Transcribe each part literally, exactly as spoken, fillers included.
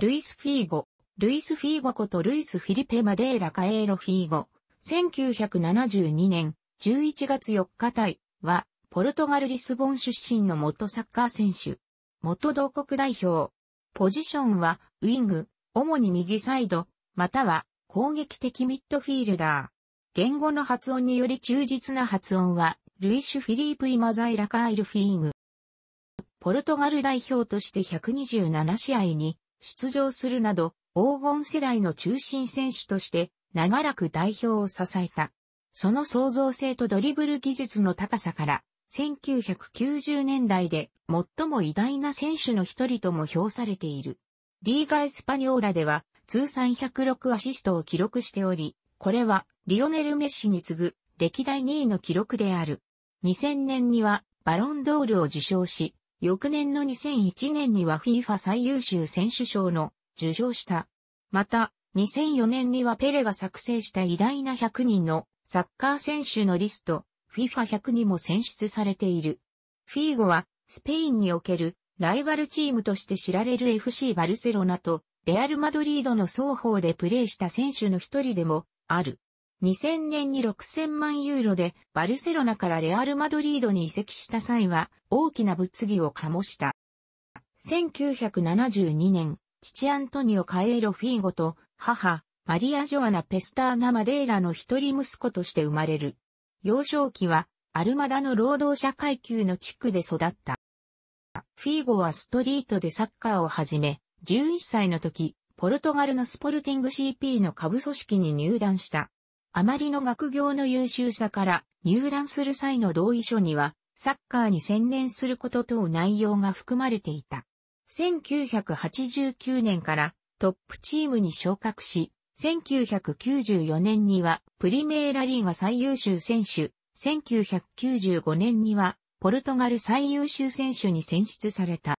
ルイス・フィーゴ、ルイス・フィーゴことルイス・フィリペ・マデーラ・カエーロ・フィーゴ、せんきゅうひゃくななじゅうにねんじゅういちがつよっか対は、ポルトガル・リスボン出身の元サッカー選手。元同国代表。ポジションは、ウィング、主に右サイド、または攻撃的ミッドフィールダー。言語の発音により忠実な発音は、ルイシュ・フィリープ・イマザイラ・カエル・フィーゴ。ポルトガル代表としてひゃくにじゅうななしあいに出場するなど、黄金世代の中心選手として、長らく代表を支えた。その創造性とドリブル技術の高さから、せんきゅうひゃくきゅうじゅうねんだいで最も偉大な選手の一人とも評されている。リーガ・エスパニョーラでは通算ひゃくろくアシストを記録しており、これはリオネル・メッシに次ぐ歴代にいの記録である。にせんねんにはバロンドールを受賞し、翌年のにせんいちねんには FIFA 最優秀選手賞の受賞した。また、にせんよねんにはペレが作成した偉大なひゃくにんのサッカー選手のリスト、フィファひゃく にも選出されている。フィーゴは、スペインにおけるライバルチームとして知られる エフシー バルセロナとレアル・マドリードの双方でプレーした選手の一人でもある。にせんねんにろくせんまんユーロでバルセロナからレアル・マドリードに移籍した際は大きな物議を醸した。せんきゅうひゃくななじゅうにねん、父アントニオ・カエーロ・フィーゴと母、マリア・ジョアナ・ペスターナ・マデーラの一人息子として生まれる。幼少期は、アルマダの労働者階級の地区で育った。フィーゴはストリートでサッカーを始め、じゅういっさいの時、ポルトガルのスポルティング シーピー の下部組織に入団した。あまりの学業の優秀さから、入団する際の同意書には、サッカーに専念すること等内容が含まれていた。せんきゅうひゃくはちじゅうきゅうねんからトップチームに昇格し、せんきゅうひゃくきゅうじゅうよねんにはプリメーラリーガ最優秀選手、せんきゅうひゃくきゅうじゅうごねんにはポルトガル最優秀選手に選出された。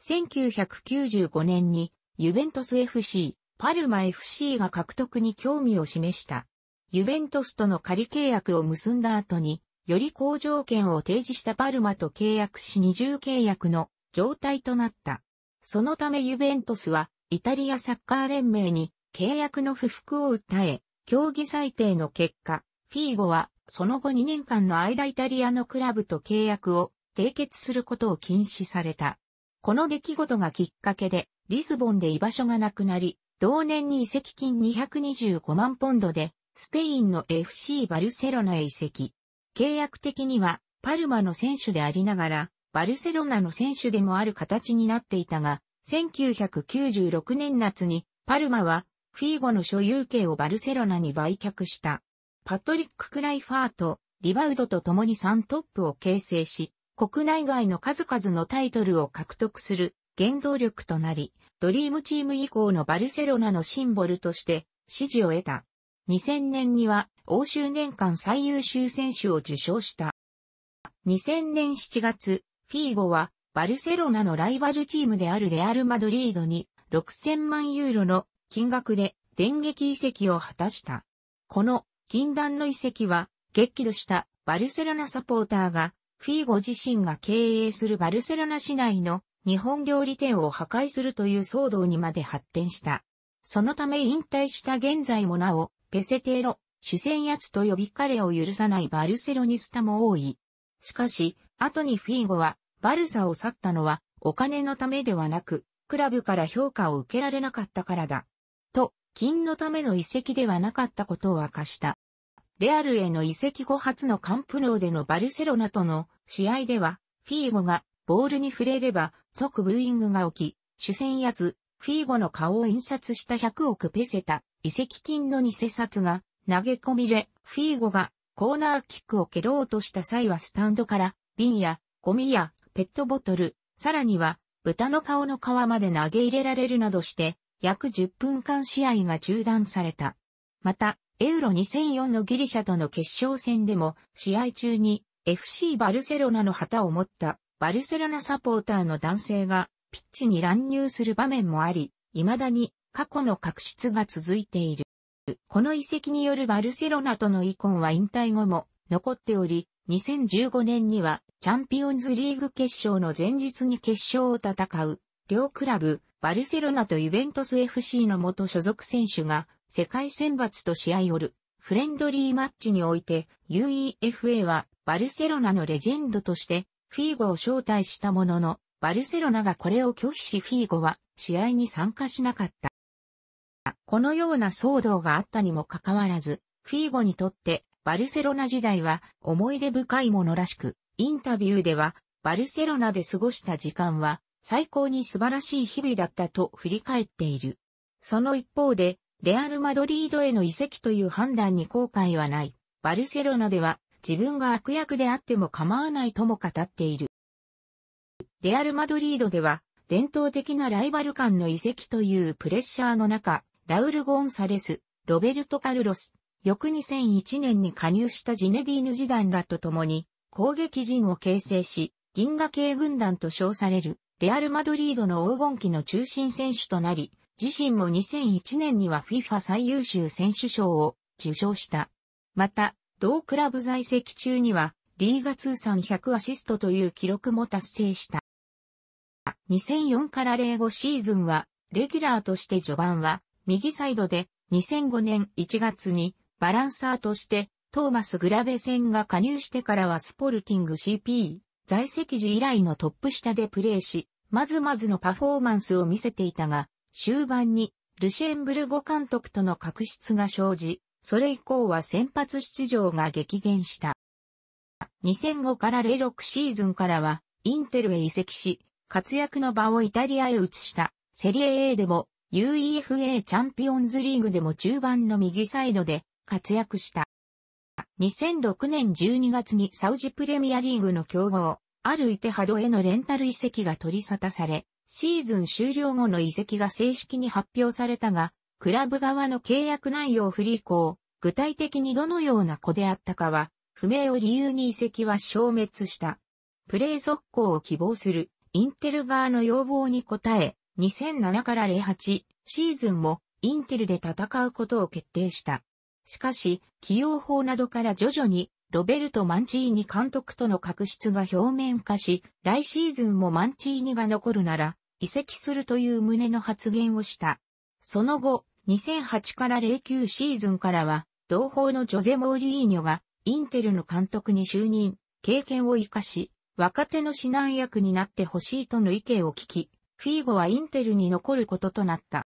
せんきゅうひゃくきゅうじゅうごねんにユベントス エフシー、パルマ エフシー が獲得に興味を示した。ユベントスとの仮契約を結んだ後に、より好条件を提示したパルマと契約し二重契約の状態となった。そのためユベントスはイタリアサッカー連盟に契約の不服を訴え、競技裁定の結果、フィーゴはその後にねんかんの間イタリアのクラブと契約を締結することを禁止された。この出来事がきっかけで、リスボンで居場所がなくなり、同年に移籍金にひゃくにじゅうごまんポンドで、スペインの エフシー バルセロナへ移籍。契約的には、パルマの選手でありながら、バルセロナの選手でもある形になっていたが、せんきゅうひゃくきゅうじゅうろくねん夏に、パルマは、フィーゴの所有権をバルセロナに売却した。パトリック・クライファーとリバウドと共にさんトップを形成し、国内外の数々のタイトルを獲得する原動力となり、ドリームチーム以降のバルセロナのシンボルとして支持を得た。にせんねんには欧州年間最優秀選手を受賞した。にせんねんしちがつ、フィーゴはバルセロナのライバルチームであるレアル・マドリードにろくせんまんユーロの金額で電撃移籍を果たした。この禁断の移籍は激怒したバルセロナサポーターがフィーゴ自身が経営するバルセロナ市内の日本料理店を破壊するという騒動にまで発展した。そのため引退した現在もなおペセテーロ、主戦奴と呼び彼を許さないバルセロニスタも多い。しかし後にフィーゴはバルサを去ったのはお金のためではなくクラブから評価を受けられなかったからだ。と、金のための移籍ではなかったことを明かした。レアルへの移籍後初のカンプノウでのバルセロナとの試合では、フィーゴがボールに触れれば即ブーイングが起き、主戦奴、フィーゴの顔を印刷したひゃくおくペセタ、移籍金の偽札が投げ込みで、フィーゴがコーナーキックを蹴ろうとした際はスタンドから瓶やゴミやペットボトル、さらには豚の顔の皮まで投げ入れられるなどして、約じゅっぷんかん試合が中断された。また、ユーロにせんよんのギリシャとの決勝戦でも、試合中に エフシー バルセロナの旗を持ったバルセロナサポーターの男性がピッチに乱入する場面もあり、未だに過去の確執が続いている。この移籍によるバルセロナとの遺恨は引退後も残っており、にせんじゅうごねんにはチャンピオンズリーグ決勝の前日に決勝を戦う両クラブ、バルセロナとユベントス エフシー の元所属選手が世界選抜と試合おるフレンドリーマッチにおいて ユーイーエフエー はバルセロナのレジェンドとしてフィーゴを招待したもののバルセロナがこれを拒否しフィーゴは試合に参加しなかった。このような騒動があったにもかかわらずフィーゴにとってバルセロナ時代は思い出深いものらしく、インタビューではバルセロナで過ごした時間は最高に素晴らしい日々だったと振り返っている。その一方でレアル・マドリードへの移籍という判断に後悔はない。バルセロナでは自分が悪役であっても構わないとも語っている。レアル・マドリードでは伝統的なライバル間の移籍というプレッシャーの中、ラウル・ゴンサレス、ロベルト・カルロス、翌にせんいちねんに加入したジネディーヌ・ジダンらと共に攻撃陣を形成し、銀河系軍団と称されるレアル・マドリードの黄金期の中心選手となり、自身もにせんいちねんには フィファ 最優秀選手賞を受賞した。また、同クラブ在籍中にはリーガ通算ひゃくアシストという記録も達成した。にせんよんからゼロごシーズンは、レギュラーとして序盤は、右サイドで、にせんごねんいちがつに、バランサーとして、トーマス・グラベセンが加入してからはスポルティング シーピー、在籍時以来のトップ下でプレーし、まずまずのパフォーマンスを見せていたが、終盤に、ルシェンブルゴ監督との確執が生じ、それ以降は先発出場が激減した。にせんごからゼロろくシーズンからは、インテルへ移籍し、活躍の場をイタリアへ移した、セリエ A でも ユーイーエフエー チャンピオンズリーグでも中盤の右サイドで活躍した。にせんろくねんじゅうにがつにサウジプレミアリーグの強豪、アル・イテハドへのレンタル移籍が取り沙汰され、シーズン終了後の移籍が正式に発表されたが、クラブ側の契約内容不履行、具体的にどのような子であったかは、不明を理由に移籍は消滅した。プレー続行を希望する。インテル側の要望に応え、にせんななからゼロはちシーズンもインテルで戦うことを決定した。しかし、起用法などから徐々にロベルト・マンチーニ監督との確執が表面化し、来シーズンもマンチーニが残るなら移籍するという旨の発言をした。その後、にせんはちからゼロきゅうシーズンからは、同胞のジョゼ・モーリーニョがインテルの監督に就任、経験を生かし、若手の指南役になってほしいとの意見を聞き、フィーゴはインテルに残ることとなった。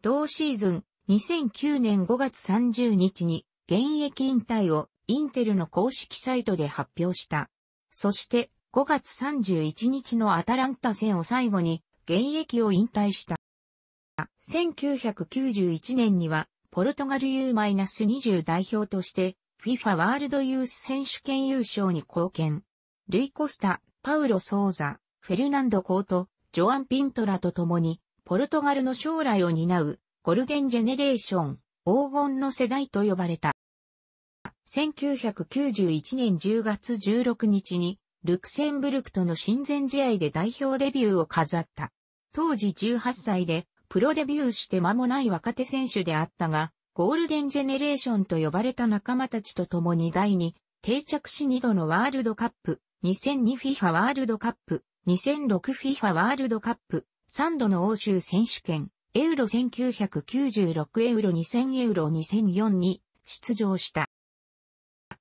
同シーズン、にせんきゅうねんごがつさんじゅうにちに現役引退をインテルの公式サイトで発表した。そしてごがつさんじゅういちにちのアタランタ戦を最後に現役を引退した。せんきゅうひゃくきゅうじゅういちねんにはポルトガル ユーにじゅう 代表として フィファ ワールドユース選手権優勝に貢献。ルイ・コスタ、パウロ・ソーザ、フェルナンド・コート、ジョアン・ピントラと共に、ポルトガルの将来を担う、ゴルデン・ジェネレーション、黄金の世代と呼ばれた。せんきゅうひゃくきゅうじゅういちねんじゅうがつじゅうろくにちに、ルクセンブルクとの親善試合で代表デビューを飾った。当時じゅうはっさいで、プロデビューして間もない若手選手であったが、ゴールデン・ジェネレーションと呼ばれた仲間たちと共に台に定着しにどのワールドカップ、にせんにフィファ ワールドカップ、にせんろくフィファ ワールドカップ、さんどの欧州選手権、エウロせんきゅうひゃくきゅうじゅうろく、エウロにせん、エウロにせんよんに出場した。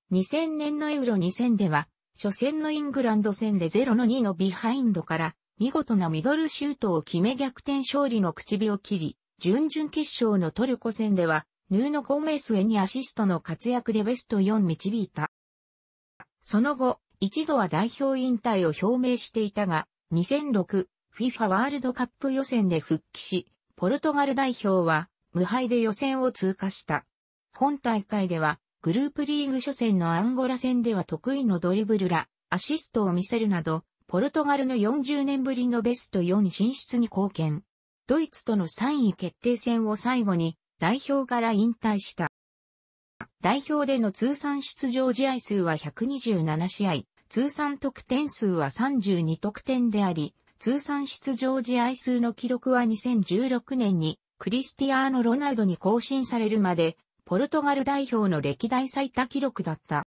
にせんねんのエウロにせんでは、初戦のイングランド戦でゼロのにのビハインドから、見事なミドルシュートを決め逆転勝利の口火を切り、準々決勝のトルコ戦では、ヌーノ・ゴメスへにアシストの活躍でベストよん導いた。その後、一度は代表引退を表明していたが、にせんろく、フィファ ワールドカップ予選で復帰し、ポルトガル代表は無敗で予選を通過した。本大会では、グループリーグ初戦のアンゴラ戦では得意のドリブルら、アシストを見せるなど、ポルトガルのよんじゅうねんぶりのベストよん進出に貢献。ドイツとのさんい決定戦を最後に、代表から引退した。代表での通算出場試合数はひゃくにじゅうなな試合。通算得点数はさんじゅうに得点であり、通算出場試合数の記録はにせんじゅうろくねんにクリスティアーノ・ロナウドに更新されるまで、ポルトガル代表の歴代最多記録だった。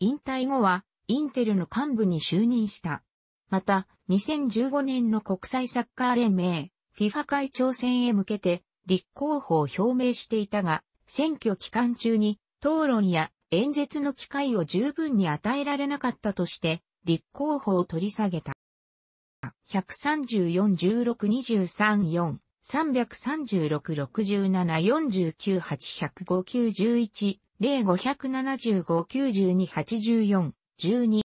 引退後は、インテルの幹部に就任した。また、にせんじゅうごねんの国際サッカー連盟、FIFA 会長選へ向けて立候補を表明していたが、選挙期間中に討論や演説の機会を十分に与えられなかったとして、立候補を取り下げた。ひゃくさんじゅうよん、じゅうろく、にじゅうさん、よん、さんびゃくさんじゅうろく、ろくじゅうなな、よんじゅうきゅう、はち、ひゃくご、きゅうじゅういち、ぜろ、ごひゃくななじゅうご、きゅうじゅうに、はちじゅうよん、じゅうに、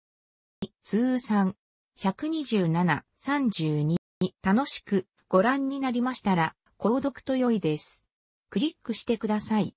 通算、ひゃくにじゅうなな、さんじゅうに。楽しくご覧になりましたら、購読と良いです。クリックしてください。